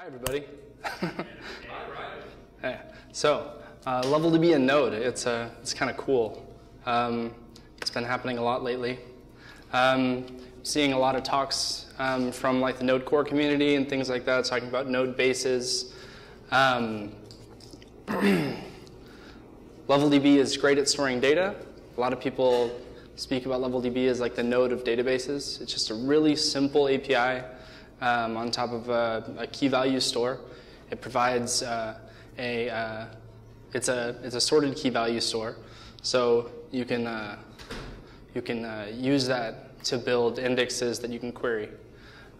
Hi, everybody. So LevelDB and Node, it's kind of cool. It's been happening a lot lately. Seeing a lot of talks from like the Node core community and things like that, talking about Node bases. LevelDB is great at storing data. A lot of people speak about LevelDB as like the Node of databases. It's just a really simple API on top of a key value store. It provides it's a sorted key value store, so you can use that to build indexes that you can query.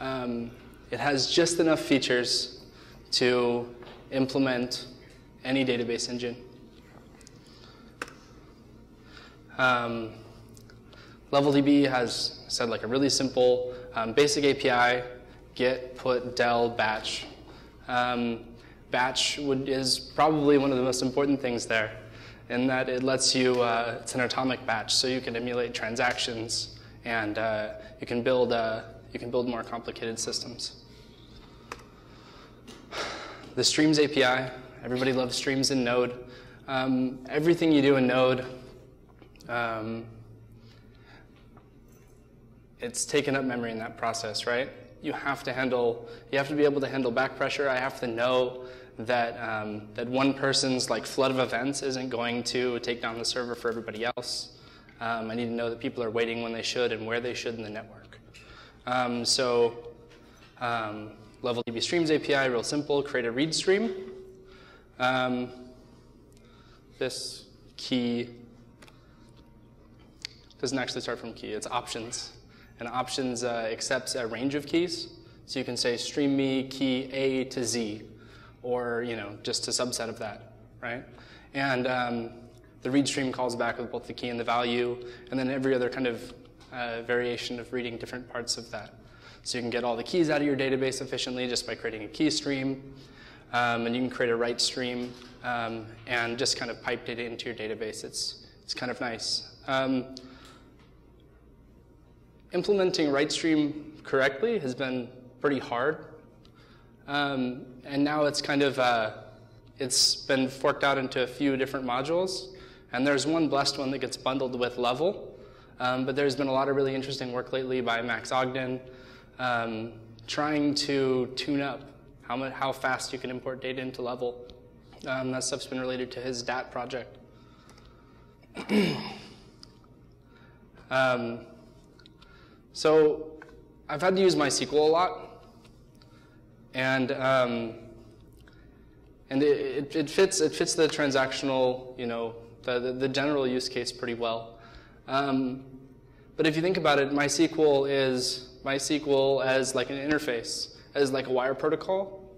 It has just enough features to implement any database engine. LevelDB has said like a really simple basic API. Get, put, del, batch. Batch is probably one of the most important things there, in that it lets you, it's an atomic batch, so you can emulate transactions and you can build more complicated systems. The Streams API, everybody loves Streams in Node. Everything you do in Node, it's taken up memory in that process, right? You have to be able to handle back pressure. I have to know that that one person's like flood of events isn't going to take down the server for everybody else. I need to know that people are waiting when they should and where they should in the network. So LevelDB Streams API, real simple. Create a read stream. This key doesn't actually start from key. It's options. And options accepts a range of keys, so you can say stream me key A to Z, or just a subset of that, right? And the read stream calls back with both the key and the value, and then every other kind of variation of reading different parts of that. So you can get all the keys out of your database efficiently just by creating a key stream, and you can create a write stream and just kind of pipe data into your database. It's kind of nice. Implementing write stream correctly has been pretty hard, and now it's kind of it's been forked out into a few different modules, and there's one blessed one that gets bundled with Level, but there's been a lot of really interesting work lately by Max Ogden, trying to tune up how fast you can import data into Level. That stuff's been related to his DAT project. So I've had to use MySQL a lot, and it fits the transactional, the general use case pretty well. But if you think about it, MySQL is MySQL as like an interface, as like a wire protocol,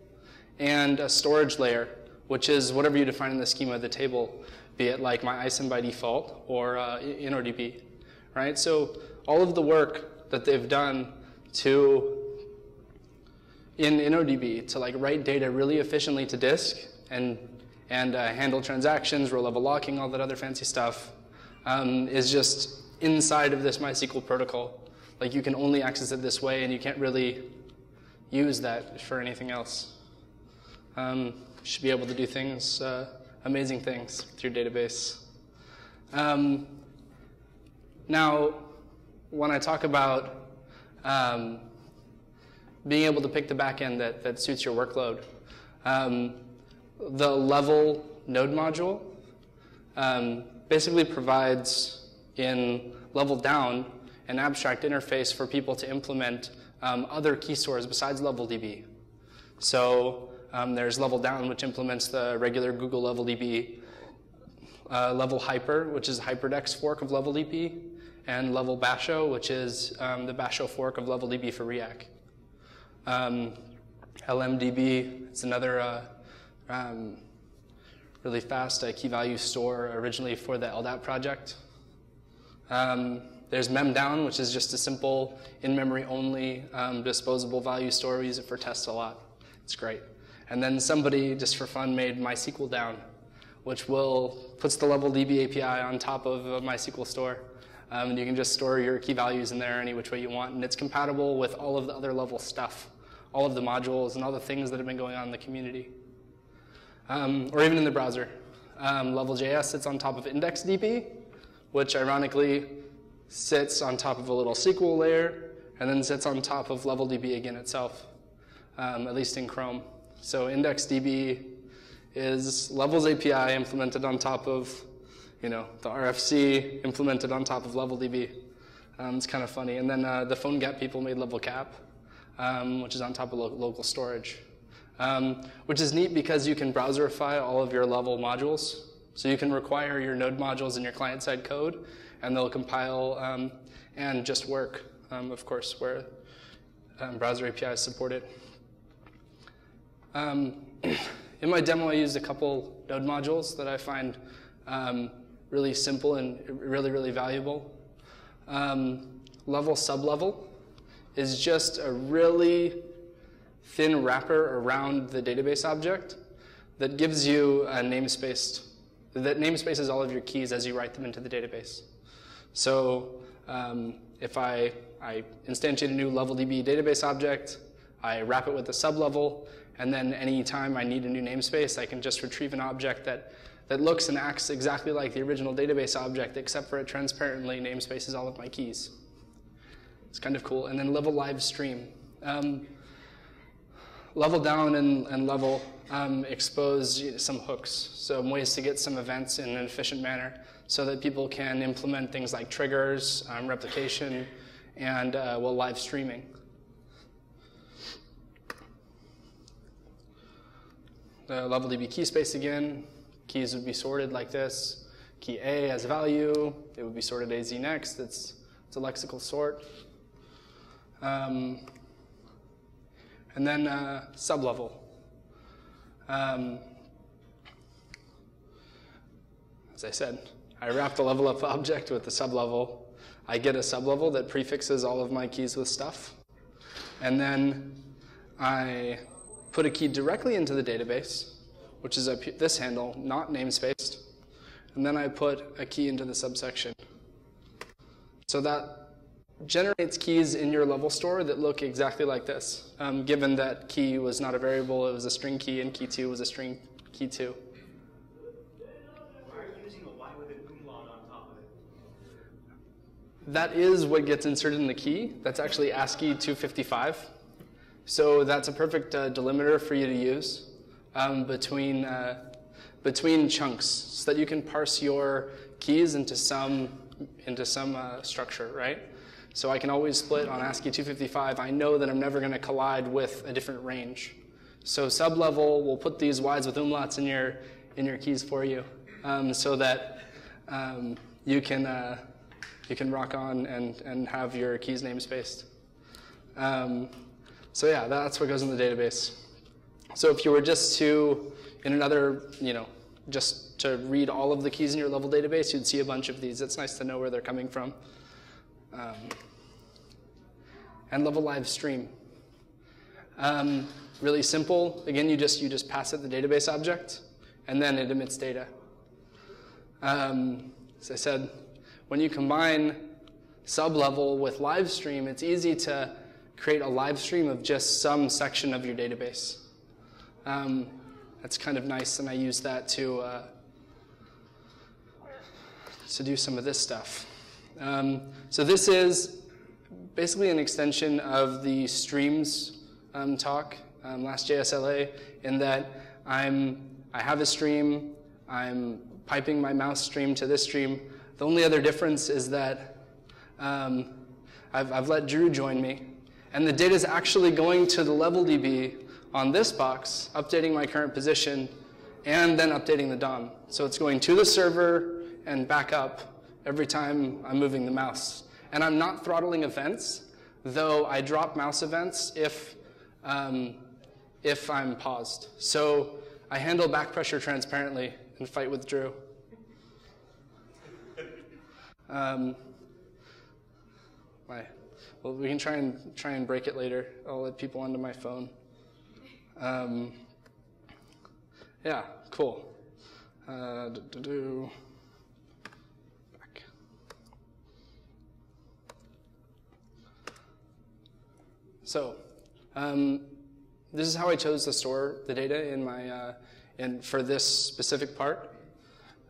and a storage layer, which is whatever you define in the schema of the table, be it like MyISAM by default or InnoDB, right? So all of the work that they've done in InnoDB to like write data really efficiently to disk and handle transactions, row level locking, all that other fancy stuff is just inside of this MySQL protocol. Like you can only access it this way, and you can't really use that for anything else. You should be able to do things, amazing things, with your database. Now, when I talk about being able to pick the backend that suits your workload, the Level node module basically provides in Level Down an abstract interface for people to implement other key stores besides LevelDB. So there's Level Down, which implements the regular Google LevelDB, Level Hyper, which is a hyperdex fork of LevelDB, and Level Basho, which is the Basho fork of LevelDB for React. LMDB, it's another really fast key value store originally for the LDAP project. There's MemDown, which is just a simple in-memory only disposable value store. We use it for tests a lot. It's great. And then somebody, just for fun, made MySQL Down, which puts the LevelDB API on top of a MySQL store. And you can just store your key values in there any which way you want, and it's compatible with all of the other Level stuff, all of the modules and all the things that have been going on in the community, or even in the browser. Level.js sits on top of IndexDB, which ironically sits on top of a little SQL layer, and then sits on top of LevelDB again itself, at least in Chrome. So IndexDB is Level's API implemented on top of, the RFC implemented on top of LevelDB. It's kind of funny. And then the PhoneGap people made LevelCap, which is on top of local storage, which is neat because you can browserify all of your Level modules. So you can require your node modules in your client-side code, and they'll compile and just work, of course, where browser API is supported. In my demo, I used a couple node modules that I find really simple and really, really valuable. Level sublevel is just a really thin wrapper around the database object that gives you a namespace, that namespaces all of your keys as you write them into the database. So if I instantiate a new LevelDB database object, I wrap it with a sublevel, and then any time I need a new namespace, I can just retrieve an object that looks and acts exactly like the original database object, except for it transparently namespaces all of my keys. It's kind of cool. And then Level Live Stream. Level Down and Level expose some hooks, some ways to get some events in an efficient manner so that people can implement things like triggers, replication, and live streaming. The LevelDB key space again. Keys would be sorted like this. Key A as value. It would be sorted AZ next. It's a lexical sort. And then sublevel. As I said, I wrap the level up object with the sublevel. I get a sublevel that prefixes all of my keys with stuff. And then I put a key directly into the database, which is this handle, not namespaced, and then I put a key into the subsection. So that generates keys in your level store that look exactly like this, given that key was not a variable, it was a string key, and key 2 was a string key 2. Why are you using a Y with an umlaut on top of it? That is what gets inserted in the key. That's actually ASCII 255. So that's a perfect delimiter for you to use. Between chunks, so that you can parse your keys into some structure, right? So I can always split on ASCII 255. I know that I'm never going to collide with a different range. So sublevel will put these Ys with umlauts in your keys for you, so that you can rock on and have your keys namespaced. So yeah, that's what goes in the database. So if you were just to, in another, just to read all of the keys in your level database, you'd see a bunch of these. It's nice to know where they're coming from. And level live stream. Really simple. Again, you just pass it the database object, and then it emits data. As I said, when you combine sublevel with live stream, it's easy to create a live stream of just some section of your database. That's kind of nice, and I use that to do some of this stuff. So this is basically an extension of the streams talk, last JS.LA, in that I have a stream, I'm piping my mouse stream to this stream. The only other difference is that I've let Drew join me, and the data is actually going to the LevelDB on this box, updating my current position, and then updating the DOM. So it's going to the server and back up every time I'm moving the mouse. And I'm not throttling events, though I drop mouse events if I'm paused. So I handle back pressure transparently and fight with Drew. Well, we can try and break it later. I'll let people onto my phone. Yeah, cool. Back. So, This is how I chose to store the data in my for this specific part.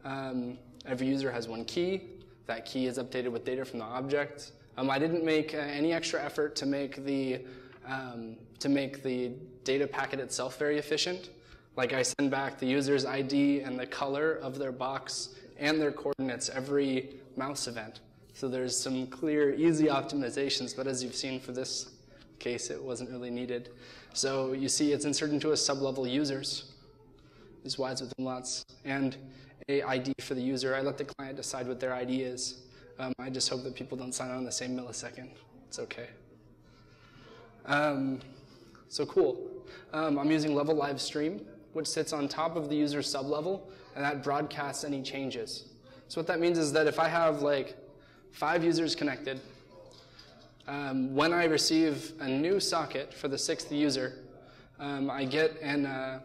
Every user has one key. That key is updated with data from the object. I didn't make any extra effort to make the data packet itself very efficient. Like, I send back the user's ID and the color of their box and their coordinates every mouse event. So there's some clear, easy optimizations, but as you've seen for this case, it wasn't really needed. So you see it's inserted into a sublevel users, these wides with umlauts, and a ID for the user. I let the client decide what their ID is. I just hope that people don't sign on the same millisecond. It's okay. So cool. I'm using Level Live Stream, which sits on top of the user sublevel, and that broadcasts any changes. So what that means is that if I have like 5 users connected, when I receive a new socket for the 6th user, I get an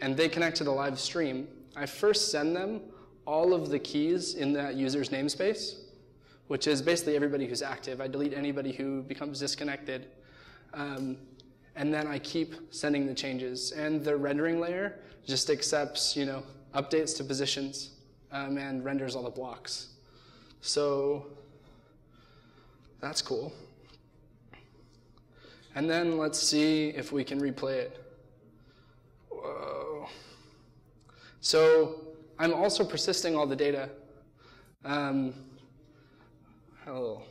and they connect to the live stream. I first send them all of the keys in that user's namespace, which is basically everybody who's active. I delete anybody who becomes disconnected. And then I keep sending the changes. And the rendering layer just accepts, you know, updates to positions and renders all the blocks. So that's cool. And then let's see if we can replay it. Whoa. So I'm also persisting all the data. Oh, let's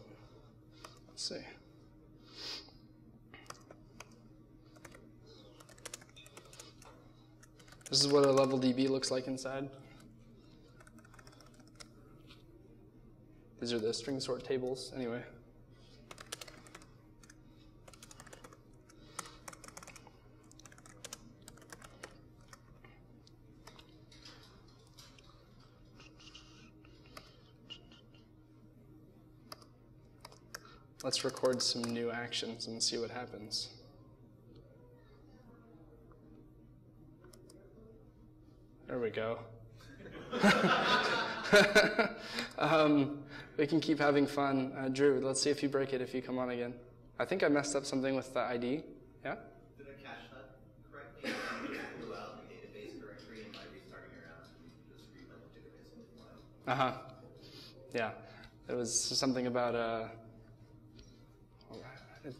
see. This is what a LevelDB looks like inside. These are the string sort tables. Anyway. Let's record some new actions and see what happens. There we go. We can keep having fun. Drew, let's see if you break it if you come on again. I think I messed up something with the ID. Yeah? Did I cache that correctly? I blew out the database directory and by restarting around, you just rebuilt the database and didn't want it. Uh-huh. Yeah. It was something about,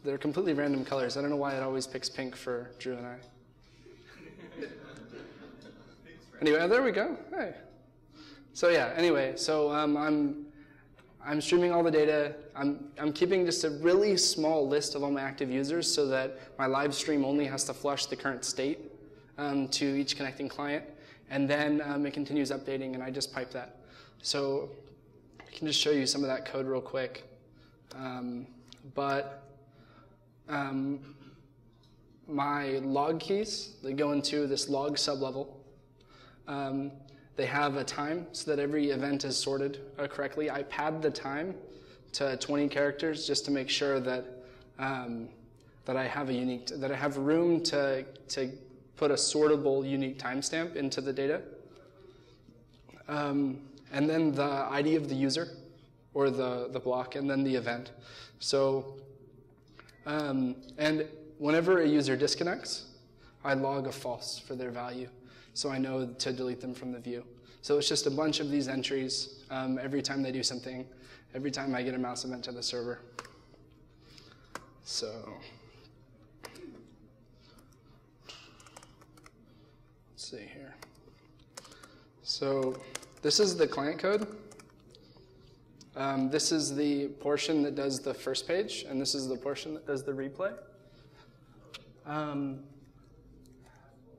they're completely random colors. I don't know why it always picks pink for Drew and I. Anyway, there we go. Hey. So yeah. Anyway, so I'm streaming all the data. I'm keeping just a really small list of all my active users so that my live stream only has to flush the current state to each connecting client, and then it continues updating, and I just pipe that. So I can just show you some of that code real quick, my log keys, they go into this log sublevel. They have a time so that every event is sorted correctly. I pad the time to 20 characters just to make sure that that I have room to put a sortable unique timestamp into the data. And then the ID of the user or the block, and then the event. So and whenever a user disconnects, I log a false for their value, so I know to delete them from the view. So it's just a bunch of these entries every time they do something, every time I get a mouse event to the server. So let's see here. So this is the client code. This is the portion that does the first page, and this is the portion that does the replay.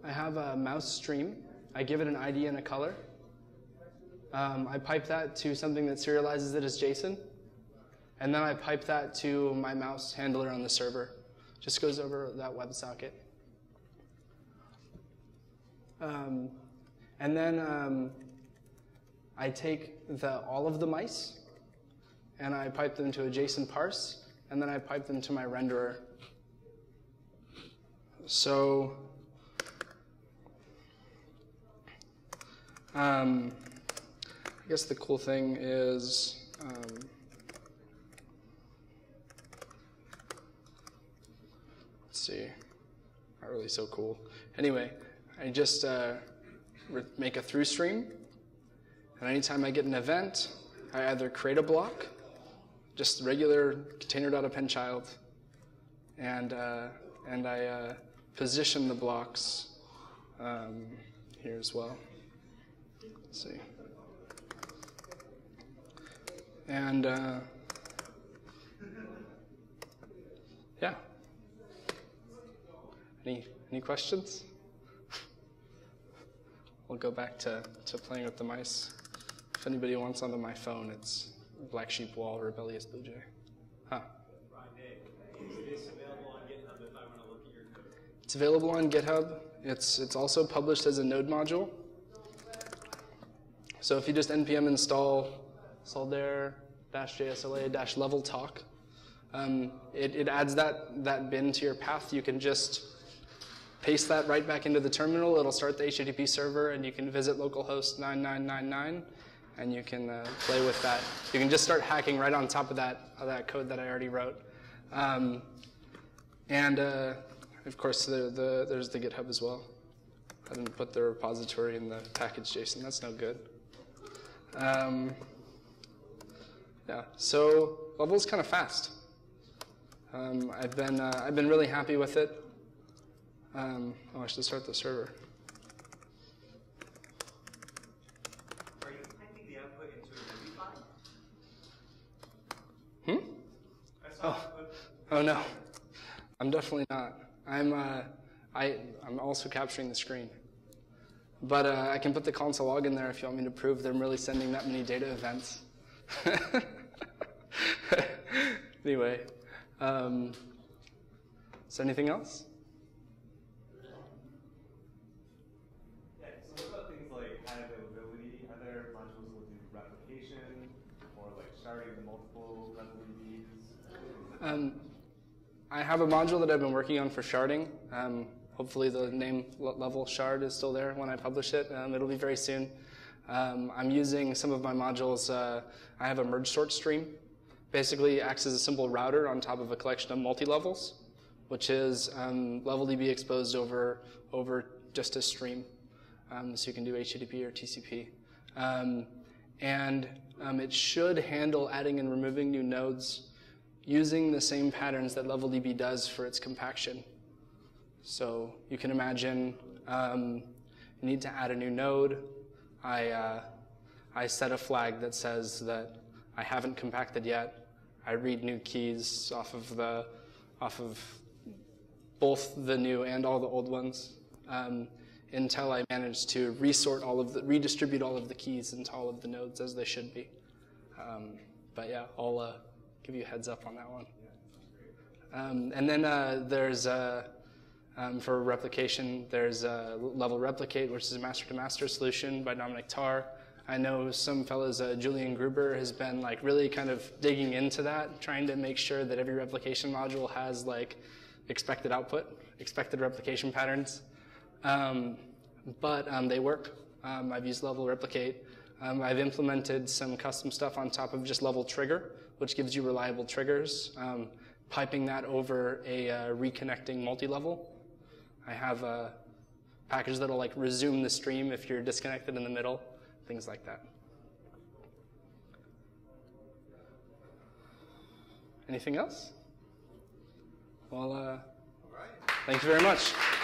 I have a mouse stream. I give it an ID and a color. I pipe that to something that serializes it as JSON. And then I pipe that to my mouse handler on the server. Just goes over that WebSocket. And then I take all of the mice, and I pipe them to a JSON parse, and then I pipe them to my renderer. So I guess the cool thing is let's see. Not really so cool. Anyway, I just make a through stream. And anytime I get an event, I either create a block, just regular container.append child, and I position the blocks here as well. Let's see. And yeah. Any questions? We'll go back to playing with the mice. If anybody wants onto my phone, it's Black Sheep Wall, Rebellious Blue Jay. Huh? Is this available on GitHub if I want to look at your code? It's available on GitHub. It's also published as a node module. So if you just npm install there -JS.LA -level talk, it adds that bin to your path. You can just paste that right back into the terminal. It'll start the HTTP server, and you can visit localhost 9999, and you can play with that. You can just start hacking right on top of that code that I already wrote. And of course, there's the GitHub as well. I didn't put the repository in the package.json. That's no good. Yeah. So Level's kind of fast. I've been really happy with it. Oh, I should start the server. Are you typing the output into a MIDI file? Oh no, I'm definitely not. I'm also capturing the screen. But I can put the console log in there if you want me to prove that I'm really sending that many data events. Anyway, so anything else? Yeah, so what about things like ad availability? Are there modules that do replication or like sharding the multiple level DBs? I have a module that I've been working on for sharding. Hopefully the name level shard is still there when I publish it. It'll be very soon. I'm using some of my modules. I have a merge sort stream. Basically acts as a simple router on top of a collection of multi-levels, which is LevelDB exposed over just a stream. So you can do HTTP or TCP. And it should handle adding and removing new nodes using the same patterns that LevelDB does for its compaction. So you can imagine you need to add a new node. I set a flag that says that I haven't compacted yet. I read new keys off of both the new and all the old ones until I manage to redistribute all of the keys into all of the nodes as they should be. But yeah, I'll give you a heads up on that one. And then there's for replication, there's Level Replicate, which is a master-to-master solution by Dominic Tarr. I know some fellows, Julian Gruber has been like really kind of digging into that, trying to make sure that every replication module has like expected output, expected replication patterns. But they work. I've used Level Replicate. I've implemented some custom stuff on top of just Level Trigger, which gives you reliable triggers, piping that over a reconnecting multi-level. I have a package that'll like resume the stream if you're disconnected in the middle, things like that. Anything else? Well, all right. Thank you very much.